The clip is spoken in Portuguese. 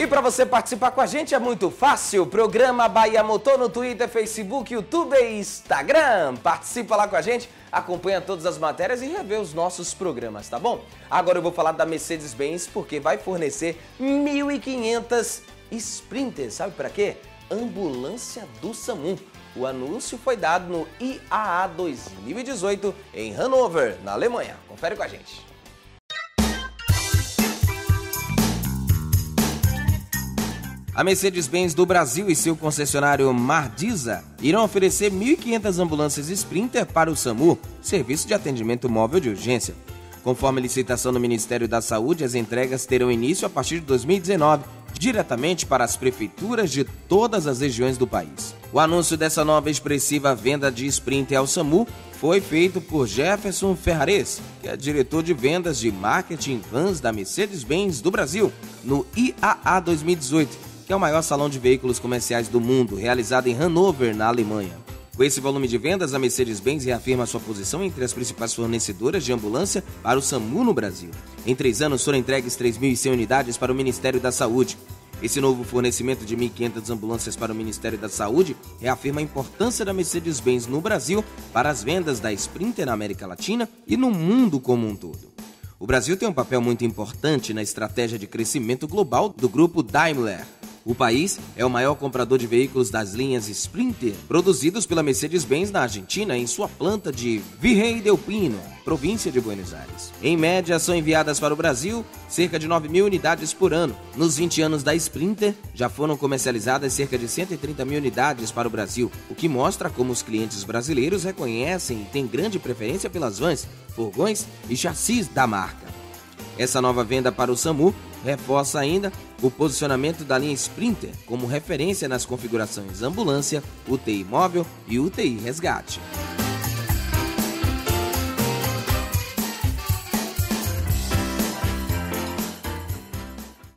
E para você participar com a gente é muito fácil. Programa Bahia Motor no Twitter, Facebook, YouTube e Instagram. Participa lá com a gente, acompanha todas as matérias e revê os nossos programas, tá bom? Agora eu vou falar da Mercedes-Benz porque vai fornecer 1.500 Sprinters. Sabe para quê? Ambulância do SAMU. O anúncio foi dado no IAA 2018 em Hannover, na Alemanha. Confere com a gente. A Mercedes-Benz do Brasil e seu concessionário Mardiza irão oferecer 1.500 ambulâncias Sprinter para o SAMU, Serviço de Atendimento Móvel de Urgência. Conforme licitação do Ministério da Saúde, as entregas terão início a partir de 2019, diretamente para as prefeituras de todas as regiões do país. O anúncio dessa nova e expressiva venda de Sprinter ao SAMU foi feito por Jefferson Ferrares, que é diretor de vendas de marketing vans da Mercedes-Benz do Brasil, no IAA 2018. Que é o maior salão de veículos comerciais do mundo, realizado em Hannover, na Alemanha. Com esse volume de vendas, a Mercedes-Benz reafirma sua posição entre as principais fornecedoras de ambulância para o SAMU no Brasil. Em 3 anos, foram entregues 3.100 unidades para o Ministério da Saúde. Esse novo fornecimento de 1.500 ambulâncias para o Ministério da Saúde reafirma a importância da Mercedes-Benz no Brasil para as vendas da Sprinter na América Latina e no mundo como um todo. O Brasil tem um papel muito importante na estratégia de crescimento global do grupo Daimler. O país é o maior comprador de veículos das linhas Sprinter, produzidos pela Mercedes-Benz na Argentina em sua planta de Virei del Pino, província de Buenos Aires. Em média, são enviadas para o Brasil cerca de 9.000 unidades por ano. Nos 20 anos da Sprinter, já foram comercializadas cerca de 130.000 unidades para o Brasil, o que mostra como os clientes brasileiros reconhecem e têm grande preferência pelas vans, furgões e chassis da marca. Essa nova venda para o SAMU reforça ainda o posicionamento da linha Sprinter como referência nas configurações ambulância, UTI móvel e UTI resgate.